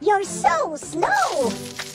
You're so slow!